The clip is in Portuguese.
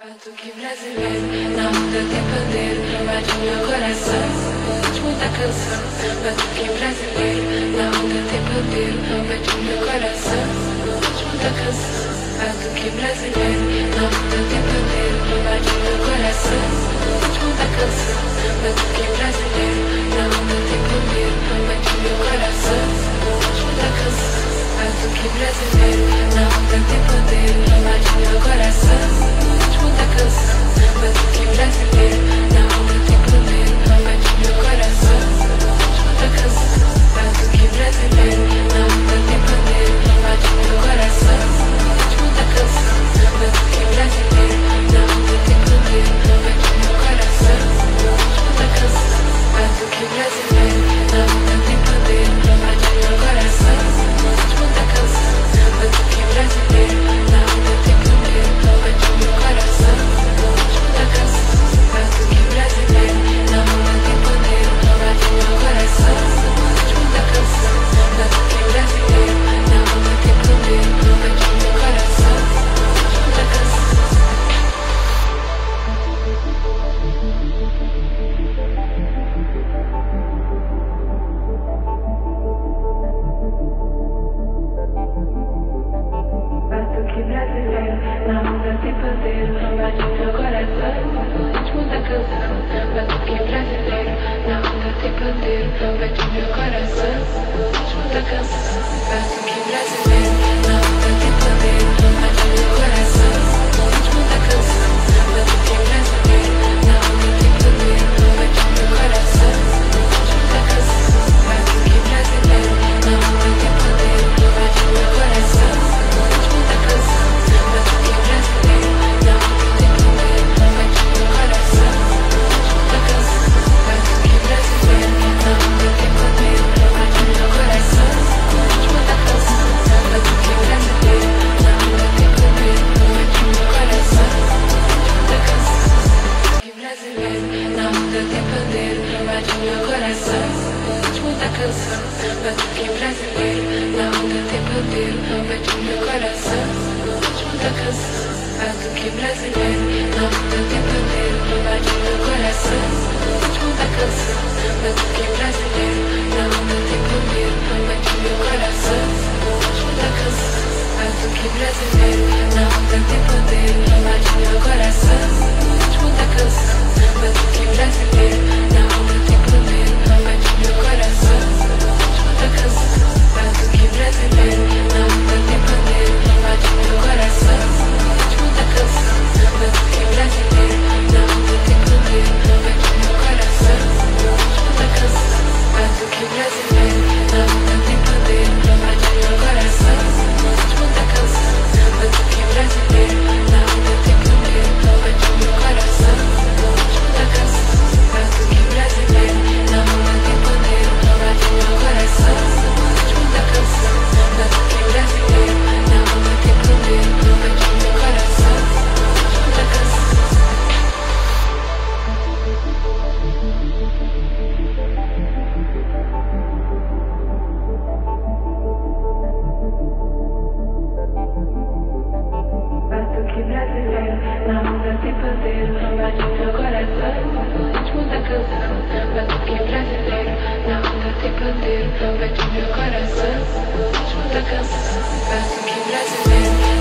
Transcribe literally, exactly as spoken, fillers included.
Batuque brasileiro, na onda tem pandeiro, bate meu coração, ritmo da canção. Batuque brasileiro, na onda tem pandeiro, bate meu coração, ritmo da canção. Batuque brasileiro, na onda tem pandeiro, bate meu coração, ritmo da canção. Batuque brasileiro, na onda tem pandeiro, bate meu coração, ritmo da canção. Batuque brasileiro, na onda tem pandeiro, bate meu coração. Batuque brasileiro, na onda tem pandeiro, bate meu coração, ritmo da canção. Batuque brasileiro, na onda tem pandeiro, bate meu coração, ritmo da canção. Batuque brasileiro, na onda tem pandeiro, bate meu coração, ritmo da canção. Batuque brasileiro, na onda tem pandeiro, bate meu coração, ritmo da canção. Batuque brasileiro, na onda tem pandeiro, bate meu coração. Batuque brasileiro, na onda tem pandeiro, bate meu coração, ritmo da canção. Batuque brasileiro, na onda tem pandeiro, bate meu coração, ritmo da canção. Batuque brasileiro, na onda tem pandeiro, bate meu coração. Batuque brasileiro, na onda tem pandeiro, bate meu coração, ritmo da canção. Batuque brasileiro, na onda tem pandeiro, bate meu coração, ritmo da canção. Batuque brasileiro, na onda tem pandeiro, bate meu coração, ritmo da canção. Batuque brasileiro, na onda tem pandeiro, bate meu coração, ritmo da canção. Batuque brasileiro, na onda tem pandeiro, bate meu coração. Na onda tem pandeiro, bate meu coração, ritmo da canção. Batuque brasileiro, na onda tem pandeiro, bate meu coração, ritmo da canção. Batuque brasileiro, na onda tem pandeiro, bate meu coração, ritmo da canção. Batuque brasileiro, na onda tem pandeiro, bate meu coração, ritmo da canção. Batuque brasileiro, na onda tem pandeiro, bate meu coração, ritmo da canção. Batuque brasileiro, na onda tem pandeiro, bate meu coração, ritmo da canção. Batuque brasileiro, na onda tem pandeiro, bate meu coração, ritmo da canção. Batuque brasileiro, na onda tem pandeiro, bate meu coração, ritmo da canção. Batuque brasileiro, na onda tem pandeiro, bate meu coração, ritmo da canção. Batuque brasileiro, na onda tem pandeiro, bate meu coração. Batuque brasileiro, na onda tem pandeiro, bate meu coração, ritmo da canção. Batuque brasileiro, na onda tem pandeiro, bate meu coração, ritmo da canção. Batuque brasileiro, na onda tem pandeiro, bate meu coração, ritmo da canção. Batuque brasileiro, na onda tem pandeiro, bate meu coração, ritmo da canção. Batuque brasileiro, na onda tem pandeiro, bate meu coração, ritmo da canção. Batuque brasileiro, na onda tem pandeiro, bate meu coração, ritmo da canção. Batuque brasileiro.